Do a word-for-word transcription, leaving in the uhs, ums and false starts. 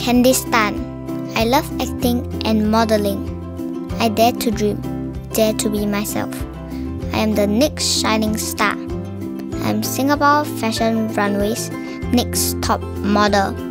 Candice Tan. I love acting and modeling. I dare to dream, dare to be myself. I am the next shining star. I am Singapore Fashion Runway's next top model.